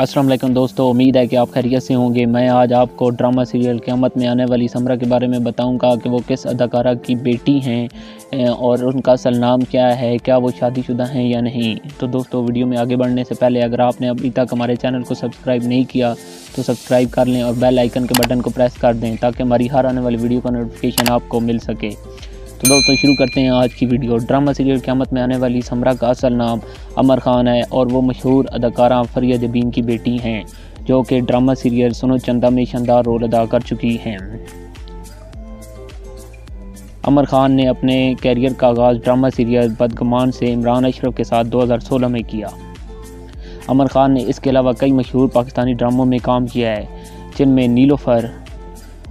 अस्सलाम वालेकुम दोस्तों, उम्मीद है कि आप खैरियत से होंगे। मैं आज आपको ड्रामा सीरियल क़यामत में आने वाली समरा के बारे में बताऊंगा कि वो किस अदाकारा की बेटी हैं और उनका असल नाम क्या है, क्या वो शादीशुदा हैं या नहीं। तो दोस्तों, वीडियो में आगे बढ़ने से पहले अगर आपने अभी तक हमारे चैनल को सब्सक्राइब नहीं किया तो सब्सक्राइब कर लें और बेल आइकन के बटन को प्रेस कर दें ताकि हमारी हर आने वाली वीडियो का नोटिफिकेशन आपको मिल सके। तो दोस्तों, शुरू करते हैं आज की वीडियो। ड्रामा सीरियल क़यामत में आने वाली समरा का असल नाम अमर खान है और वो मशहूर अदाकारा फरिया जबीन की बेटी हैं जो कि ड्रामा सीरियल सुनो चंदा में शानदार रोल अदा कर चुकी हैं। अमर खान ने अपने कैरियर का आगाज़ ड्रामा सीरियल बदगुमान से इमरान अशरफ के साथ 2016 में किया। अमर खान ने इसके अलावा कई मशहूर पाकिस्तानी ड्रामों में काम किया है जिनमें नीलोफर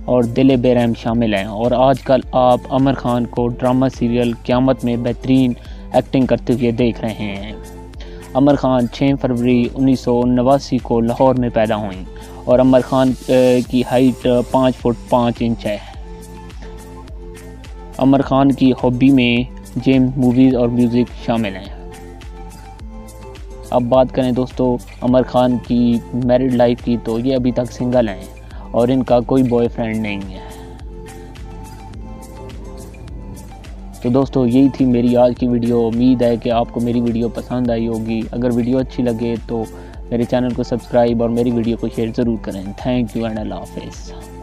और दिल बे रहम शामिल हैं। और आजकल आप अमर खान को ड्रामा सीरियल क़यामत में बेहतरीन एक्टिंग करते हुए देख रहे हैं। अमर खान 6 फरवरी 1989 को लाहौर में पैदा हुई और अमर खान की हाइट 5 फुट 5 इंच है। अमर खान की हॉबी में जिम, मूवीज़ और म्यूज़िक शामिल हैं। अब बात करें दोस्तों अमर खान की मैरिड लाइफ की, तो ये अभी तक सिंगल हैं और इनका कोई बॉयफ्रेंड नहीं है। तो दोस्तों, यही थी मेरी आज की वीडियो। उम्मीद है कि आपको मेरी वीडियो पसंद आई होगी। अगर वीडियो अच्छी लगे तो मेरे चैनल को सब्सक्राइब और मेरी वीडियो को शेयर ज़रूर करें। थैंक यू एंड अल्लाह हाफिज़।